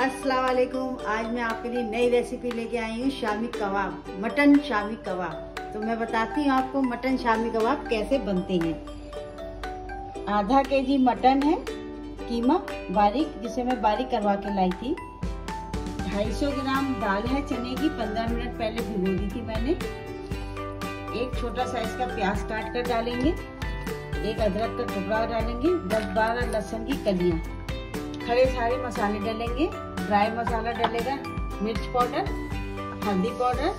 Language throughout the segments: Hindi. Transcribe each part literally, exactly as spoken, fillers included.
अस्सलाम वालेकुम। आज मैं आपके लिए नई रेसिपी लेके आई हूँ शामी कबाब, मटन शामी कबाब। तो मैं बताती हूँ आपको मटन शामी कबाब कैसे बनते हैं। आधा केजी मटन है, कीमा बारीक, जिसे मैं बारीक करवा के लाई थी। ढाई सौ ग्राम दाल है चने की, पंद्रह मिनट पहले भिगो दी थी मैंने। एक छोटा साइज का प्याज काट कर डालेंगे, एक अदरक का टुकड़ा डालेंगे, दस बारह लहसुन की कलियाँ, खड़े सारे मसाले डालेंगे। ड्राई मसाला डालेगा, मिर्च पाउडर, हल्दी पाउडर,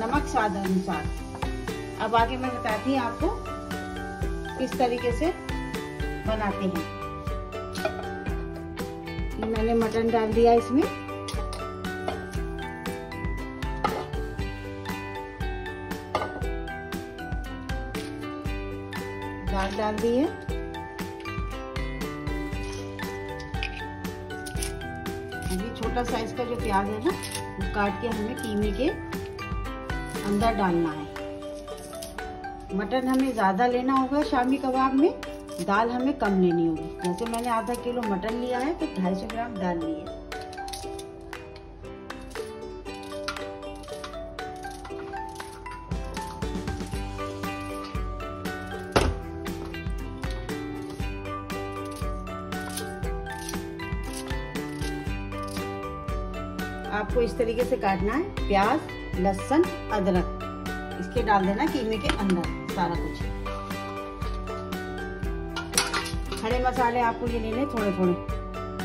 नमक स्वाद अनुसार। अब आगे मैं बताती हूँ आपको किस तरीके से बनाते हैं। ये मैंने मटन डाल दिया इसमें। दाल डाल दी है, छोटा साइज का जो प्याज है ना वो काट के हमें कीमे के अंदर डालना है। मटन हमें ज़्यादा लेना होगा शामी कबाब में, दाल हमें कम लेनी होगी। जैसे मैंने आधा किलो मटन लिया है तो ढाई सौ ग्राम दाल ली है। आपको इस तरीके से काटना है, प्याज, लहसुन, अदरक, इसके डाल देना कीमे के अंदर सारा कुछ। खड़े मसाले आपको ये लेने थोड़े थोड़े।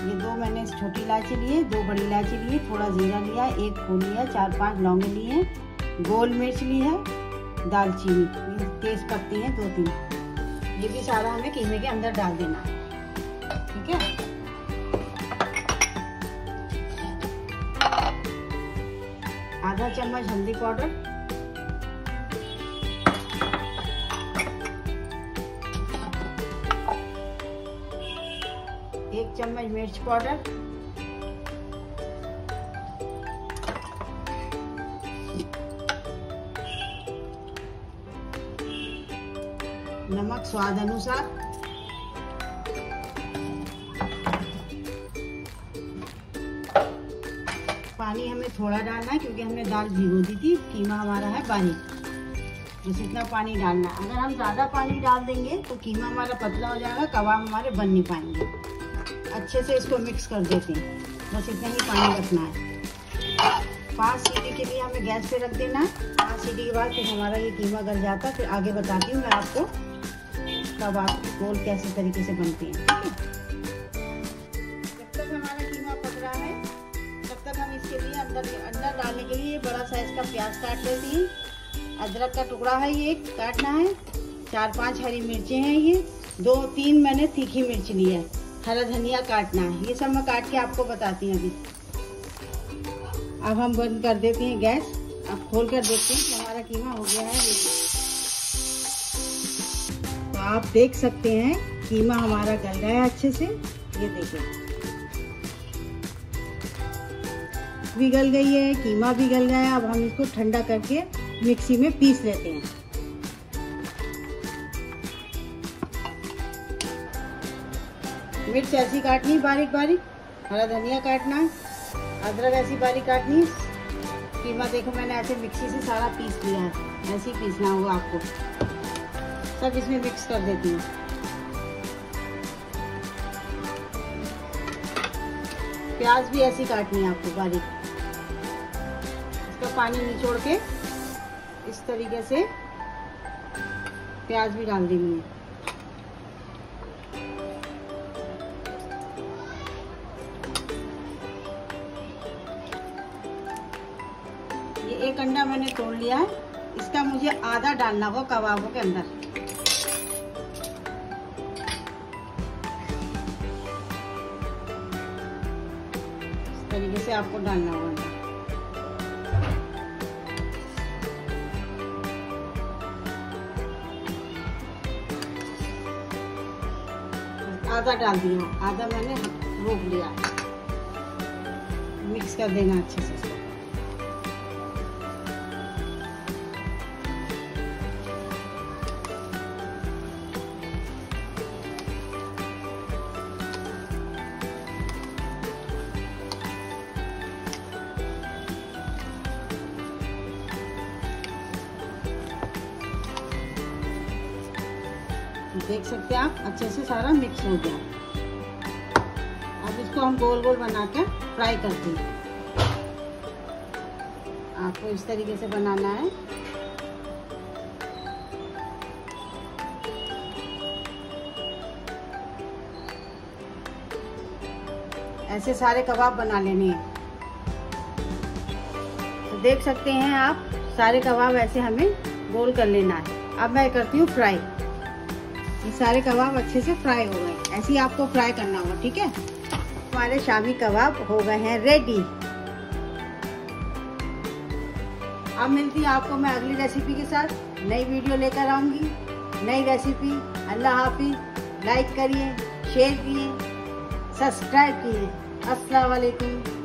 ये दो मैंने छोटी इलायची ली है, दो बड़ी इलायची ली है, थोड़ा जीरा लिया, एक फूल लिया, चार पांच लौंग लिए हैं, गोल मिर्च ली है, दालचीनी, तेज पत्ती है दो तीन। ये भी सारा हमें कीमे के अंदर डाल देना है, ठीक है। आधा चम्मच हल्दी पाउडर, एक चम्मच मिर्च पाउडर, नमक स्वाद अनुसार, पानी हमें थोड़ा डालना है क्योंकि हमने दाल भिगो दी थी, कीमा हमारा है बारीक, बस इतना पानी डालना है। अगर हम ज़्यादा पानी डाल देंगे तो कीमा हमारा पतला हो जाएगा, कबाब हमारे बन नहीं पाएंगे। अच्छे से इसको मिक्स कर देते हैं, बस इतना ही पानी रखना है। पाँच सीटी के लिए हमें गैस पे रख देना है। पाँच सीटी के बाद फिर हमारा ये कीमा गल जाता है। फिर आगे बताती हूँ मैं आपको कबाब गोल कैसे तरीके से बनते हैं, ठीक है। जब तक हमारा कीमा पक रहा है हम इसके लिए अंदर अंदर डालने के लिए बड़ा साइज का प्याज काट लेते हैं। अदरक का टुकड़ा है ये काटना है, चार पांच हरी मिर्चें हैं, ये दो तीन मैंने तीखी मिर्च ली है, हरा धनिया काटना है। ये सब मैं काट के आपको बताती हूँ अभी। अब हम बंद कर देते हैं गैस। अब खोल कर देखते हैं कि हमारा कीमा हो गया है। तो आप देख सकते हैं कीमा हमारा गल गया है अच्छे से। ये देखिए भी गल गई है, कीमा भी गल गया है। अब हम इसको ठंडा करके मिक्सी में पीस लेते हैं। मिर्च ऐसी काटनी बारीक बारीक, हरा धनिया काटना, अदरक ऐसी बारीक काटनी। कीमा देखो मैंने ऐसे मिक्सी से सारा पीस लिया है, ऐसे ही पीसना होगा आपको। सब इसमें मिक्स कर देती हूँ। प्याज भी ऐसी काटनी है आपको बारीक, इसका पानी निचोड़ के इस तरीके से प्याज भी डाल देनी है। ये एक अंडा मैंने तोड़ लिया है, इसका मुझे आधा डालना होगा कबाबों के अंदर। इस तरीके से आपको डालना होगा। आधा डाल दिया, आधा मैंने रोक लिया। मिक्स कर देना अच्छे से। देख सकते हैं आप, अच्छे से सारा मिक्स हो गया। अब इसको हम गोल गोल बना के फ्राई करते हैं। आपको इस तरीके से बनाना है। ऐसे सारे कबाब बना लेने हैं। तो देख सकते हैं आप, सारे कबाब ऐसे हमें गोल कर लेना है। अब मैं करती हूँ फ्राई। ये सारे कबाब अच्छे से फ्राई हो गए, ऐसे ही आपको फ्राई करना होगा, ठीक है। हमारे शामी कबाब हो गए हैं रेडी। अब मिलती है आपको मैं अगली रेसिपी के साथ, नई वीडियो लेकर आऊँगी, नई रेसिपी। अल्लाह हाफिज़। लाइक करिए, शेयर करिए, सब्सक्राइब कीजिए। अस्सलाम वालेकुम।